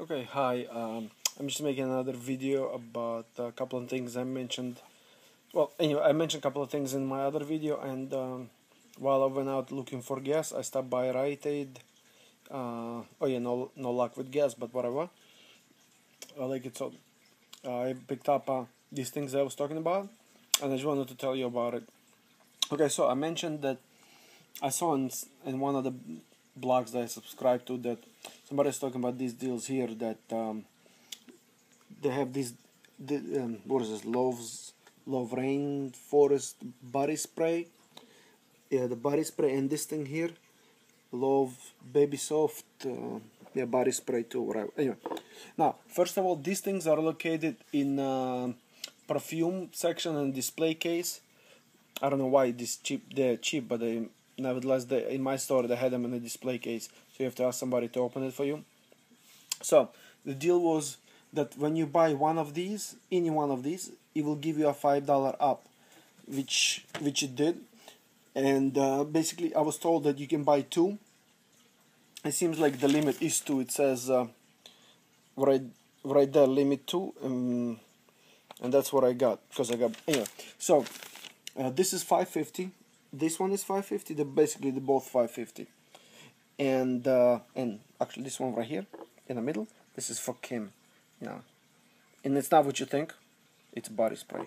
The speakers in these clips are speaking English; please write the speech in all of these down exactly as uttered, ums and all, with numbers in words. Okay, hi, um, I'm just making another video about a couple of things I mentioned. Well, anyway, I mentioned a couple of things in my other video, and um, while I went out looking for gas, I stopped by Rite Aid. Uh, oh yeah, no, no luck with gas, but whatever. I like it, so I picked up uh, these things I was talking about, and I just wanted to tell you about it. Okay, so I mentioned that I saw in, in one of the blogs that I subscribe to that somebody's talking about these deals here that um, they have these the, um, what is this Love's Love Rain Forest body spray, yeah, the body spray, and this thing here, Love Baby Soft, uh, yeah, body spray too, whatever. Anyway, now first of all, these things are located in uh, perfume section and display case. I don't know why this cheap they're cheap, but they nevertheless, they, in my store, they had them in a display case, so you have to ask somebody to open it for you. So the deal was that when you buy one of these, any one of these, it will give you a five dollar up, which which it did. And uh, basically, I was told that you can buy two. It seems like the limit is two. It says uh, right right there, limit two, um, and that's what I got because I got anyway. So uh, this is five fifty. This one is five fifty. They're basically they're both five fifty, and uh, and actually this one right here in the middle, this is for Kim, yeah, and it's not what you think, it's body spray.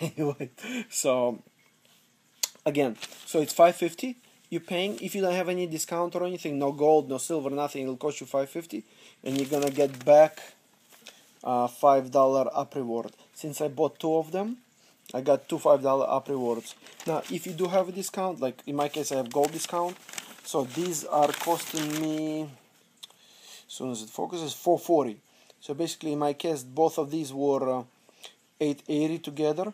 Anyway, so again, so it's five fifty. You're paying if you don't have any discount or anything, no gold, no silver, nothing. It'll cost you five fifty, and you're gonna get back uh, five dollar up reward. Since I bought two of them, I got two five dollar up rewards. Now, if you do have a discount, like in my case, I have gold discount. So these are costing me, as soon as it focuses, four forty. So basically, in my case, both of these were uh, eight eighty together,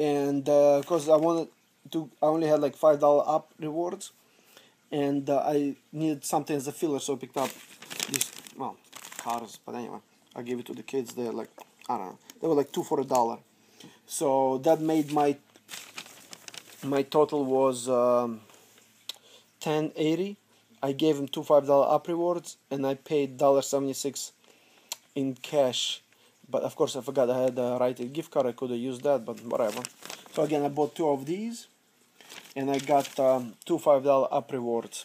and because uh, I wanted to, I only had like five dollar up rewards, and uh, I needed something as a filler, so I picked up these, well, cars. But anyway, I gave it to the kids. They're like, I don't know, they were like two for a dollar. So that made my my total was um, ten eighty. I gave him two five dollar up rewards, and I paid dollar seventy six in cash. But of course, I forgot I had a Rite Aid gift card. I could have used that, but whatever. So again, I bought two of these, and I got um, two five dollar up rewards.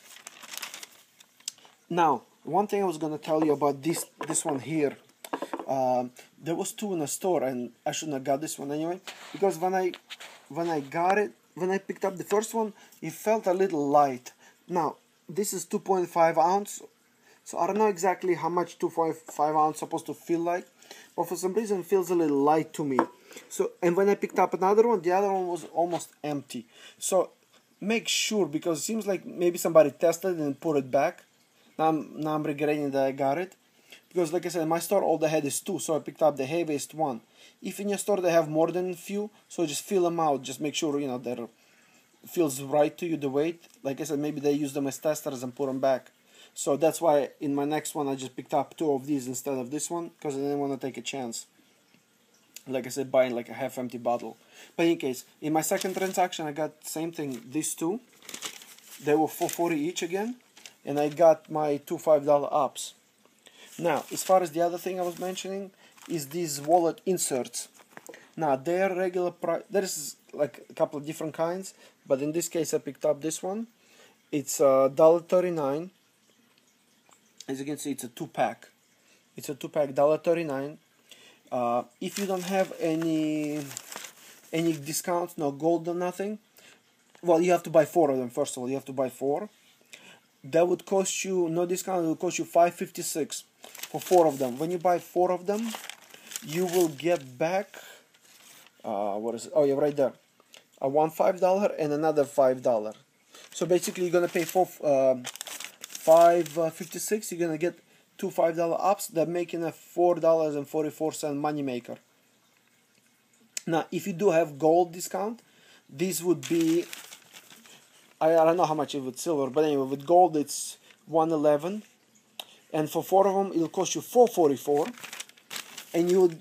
Now, one thing I was gonna tell you about this this one here. Um, there was two in a store, and I shouldn't have got this one anyway, because when I when I got it, when I picked up the first one, it felt a little light. Now this is two point five ounce, so I don't know exactly how much two point five ounce supposed to feel like, but for some reason it feels a little light to me. So, and when I picked up another one, the other one was almost empty. So make sure, because it seems like maybe somebody tested and put it back. Now I'm, now I'm regretting that I got it. Because like I said, in my store all they had is two, so I picked up the heaviest one. If in your store they have more than a few, so just fill them out. Just make sure, you know, that feels right to you, the weight. Like I said, maybe they use them as testers and put them back. So that's why in my next one I just picked up two of these instead of this one, because I didn't want to take a chance. Like I said, buying like a half-empty bottle. But in case, in my second transaction I got the same thing, these two. They were four forty each again, and I got my two five dollar ups. Now, as far as the other thing I was mentioning is these wallet inserts. Now, they're regular price. There is like a couple of different kinds, but in this case, I picked up this one. It's one dollar thirty-nine. As you can see, it's a two-pack. It's a two-pack, one dollar thirty-nine. Uh, if you don't have any any discounts, no gold or nothing, well, you have to buy four of them. First of all, you have to buy four. That would cost you, no discount, it would cost you five fifty-six. For four of them. When you buy four of them, you will get back uh, what is it? Oh, yeah, right there. A one five dollar and another five dollar. So basically, you're gonna pay for uh, five uh, fifty six. You're gonna get two five dollar ups. That making a four dollars and forty four cent money maker. Now, if you do have gold discount, this would be I, I don't know how much it would silver, but anyway, with gold it's one eleven. And for four of them, it'll cost you four forty-four, and you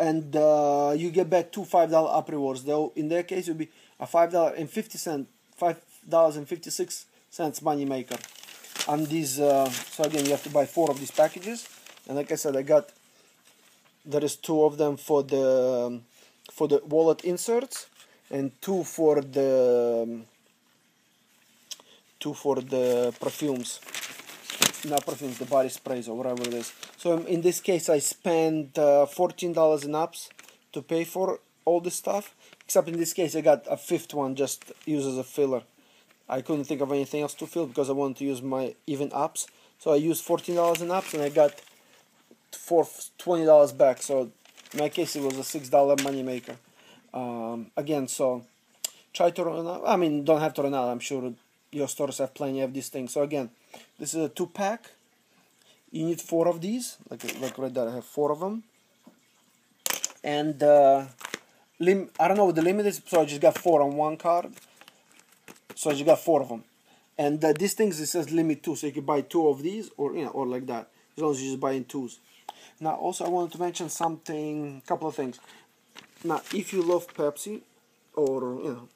and uh, you get back two five dollar up rewards. Though in their case, it'll be a five dollar and fifty cent, five dollars and fifty six cents money maker. on these, uh, so again, you have to buy four of these packages. And like I said, I got, there is two of them for the, um, for the wallet inserts, and two for the, um, two for the perfumes, not perfumes, the body sprays or whatever it is. So in this case, I spent uh, fourteen dollars in apps to pay for all this stuff, except in this case, I got a fifth one just used as a filler. I couldn't think of anything else to fill because I wanted to use my even apps. So I used fourteen dollars in apps and I got for twenty dollars back. So in my case, it was a six dollar money maker. Um, again, so try to run out. I mean, don't have to run out. I'm sure your stores have plenty of these things. So again, this is a two pack. You need four of these. Like, like right there, I have four of them. And uh, lim I don't know what the limit is. So I just got four on one card. So you got four of them, and uh, these things, it says limit two, so you can buy two of these, or you know, or like that, as long as you just buy in twos. Now, also, I wanted to mention something, a couple of things. Now, if you love Pepsi, or you know,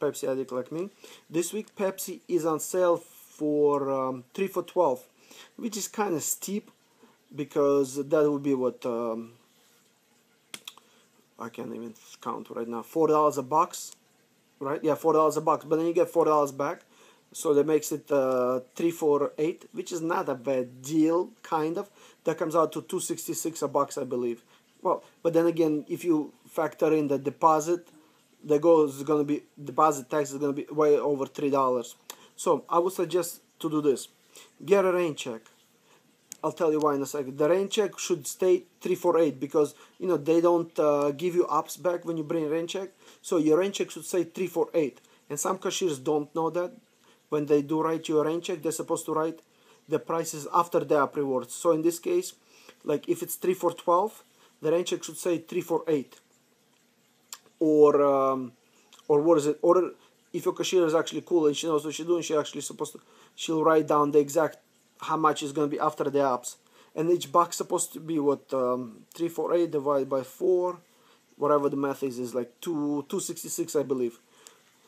Pepsi addict like me, this week Pepsi is on sale for um, three for twelve, which is kind of steep, because that would be what um, I can't even count right now, four dollars a box. Right? Yeah, four dollars a box, but then you get four dollars back, so that makes it uh, three for eight, which is not a bad deal, kind of. That comes out to two sixty-six a box, I believe. Well, but then again, if you factor in the deposit, the goes is going to be deposit tax is going to be way over three dollars. So I would suggest to do this: get a rain check. I'll tell you why in a second. The rain check should stay three for eight because you know they don't uh, give you apps back when you bring a rain check. So your rain check should say three for eight. And some cashiers don't know that. When they do write your rain check, they're supposed to write the prices after the app rewards. So in this case, like if it's three for twelve, the rain check should say three for eight. Or um, or what is it? Or if your cashier is actually cool and she knows what she's doing, she actually supposed to she'll write down the exact how much is going to be after the apps, and each box supposed to be what um, three four eight divided by four, whatever the math is, is like two two sixty six I believe.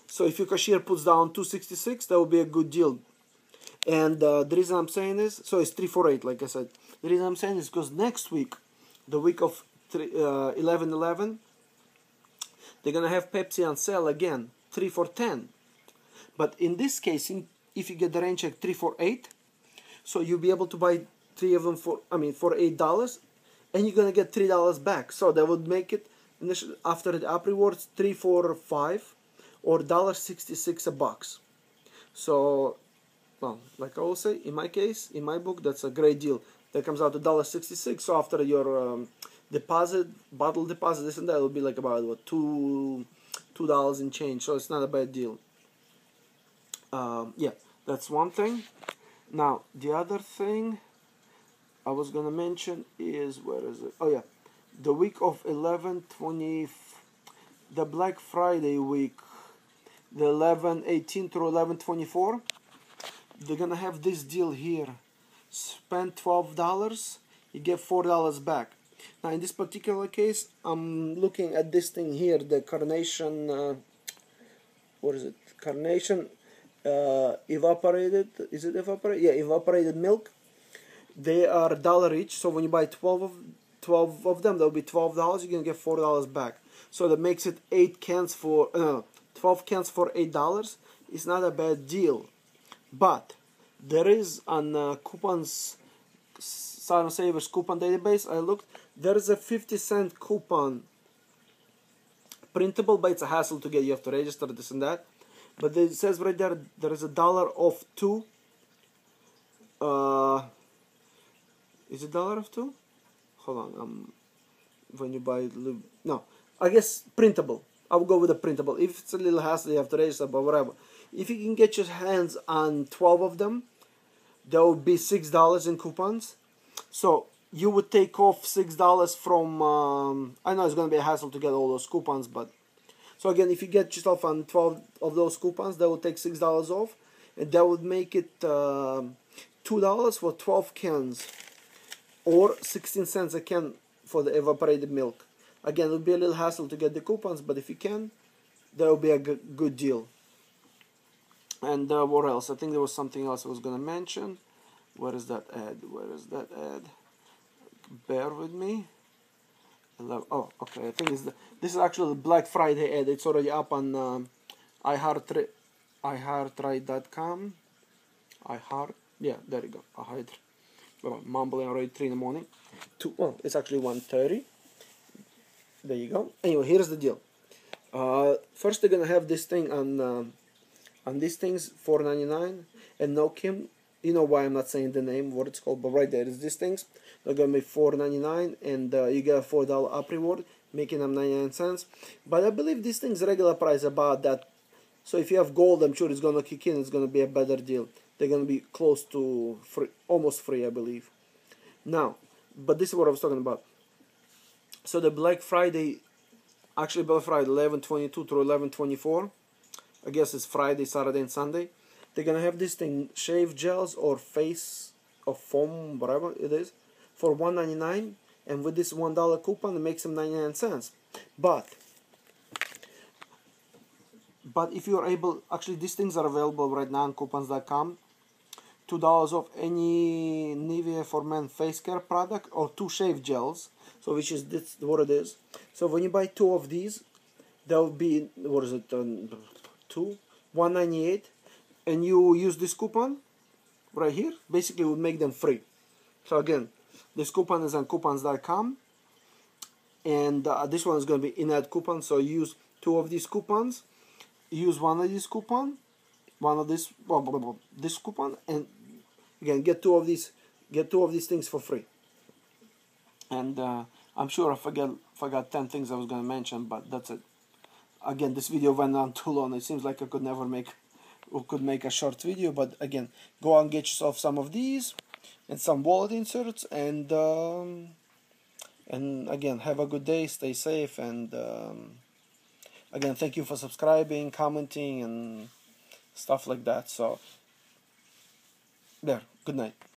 So if your cashier puts down two sixty six, that would be a good deal. And uh, the reason I'm saying is so it's three four eight, like I said. The reason I'm saying is because next week, the week of three, uh, eleven eleven, they're gonna have Pepsi on sale again three for ten, but in this case, in, if you get the rain check three for eight. So you'll be able to buy three of them for, I mean, for eight dollars, and you're going to get three dollars back. So that would make it, after the app rewards, three for five or one dollar sixty-six a box. So, well, like I will say, in my case, in my book, that's a great deal. That comes out to one dollar sixty-six, so after your um, deposit, bottle deposit, this and that, it'll be like about, what, two dollars two dollars in change. So it's not a bad deal. Um, yeah, that's one thing. Now, the other thing I was going to mention is, where is it? Oh, yeah. The week of eleven twenty, the Black Friday week, the eleven eighteen through eleven twenty-four, they're going to have this deal here. Spend twelve dollars, you get four dollars back. Now, in this particular case, I'm looking at this thing here, the Carnation, uh, what is it? Carnation. Uh, evaporated, is it evaporated? Yeah, evaporated milk. They are a dollar each, so when you buy twelve of, twelve of them, that'll be twelve dollars, you're gonna get four dollars back. So that makes it eight cans for, uh, twelve cans for eight dollars. It's not a bad deal. But there is on uh, coupons, Siren Savers coupon database, I looked, there is a fifty cent coupon printable, but it's a hassle to get, you have to register this and that. But it says right there, there is a dollar of two. Uh, is it dollar of two? Hold on. Um, when you buy, no, I guess printable. I will go with the printable. If it's a little hassle, you have to register, but whatever. If you can get your hands on twelve of them, that would be six dollars in coupons. So you would take off six dollars from. Um, I know it's gonna be a hassle to get all those coupons, but. So again, if you get yourself on twelve of those coupons, that will take six dollars off. And that would make it uh, two dollars for twelve cans. Or sixteen cents a can for the evaporated milk. Again, it would be a little hassle to get the coupons, but if you can, that would be a good deal. And uh, what else? I think there was something else I was going to mention. Where is that ad? Where is that ad? Bear with me. Oh, okay. I think it's the, this is actually the Black Friday ad. It's already up on um, i heart rite dot com. iHeart. Yeah, there you go. iHeart. Well, mumbling already three in the morning. Two. Well, it's actually one thirty. There you go. Anyway, here's the deal. Uh, first, they're gonna have this thing on um, on these things four ninety-nine, and no Kim. You know why I'm not saying the name, what it's called, but right there is these things. They're gonna be four ninety-nine, and uh, you get a four dollar up reward, making them ninety-nine cents. But I believe these things regular price about that. So if you have gold, I'm sure it's gonna kick in. It's gonna be a better deal. They're gonna be close to free, almost free, I believe. Now, but this is what I was talking about. So the Black Friday, actually Black Friday eleven twenty-two through eleven twenty-four. I guess it's Friday, Saturday, and Sunday. They're gonna have this thing, shave gels or face or foam, whatever it is, for one ninety-nine, and with this one dollar coupon, it makes them ninety-nine cents. But, but if you are able, actually, these things are available right now on coupons dot com. Two dollars off any Nivea for men face care product or two shave gels. So which is this what it is. So when you buy two of these, that will be what is it? Um, two one ninety-eight. And you use this coupon right here, basically it would make them free. So again, this coupon is on coupons dot com, and uh, this one is going to be in-ad coupon. So you use two of these coupons, use one of these coupon, one of this blah, blah, blah, this coupon, and again get two of these, get two of these things for free. And uh, I'm sure I forget forgot ten things I was going to mention, but that's it. Again, this video went on too long. It seems like I could never make. We could make a short video, but again, go and get yourself some of these and some wallet inserts, and um, and again, have a good day, stay safe, and um, again, thank you for subscribing, commenting, and stuff like that. So there, good night.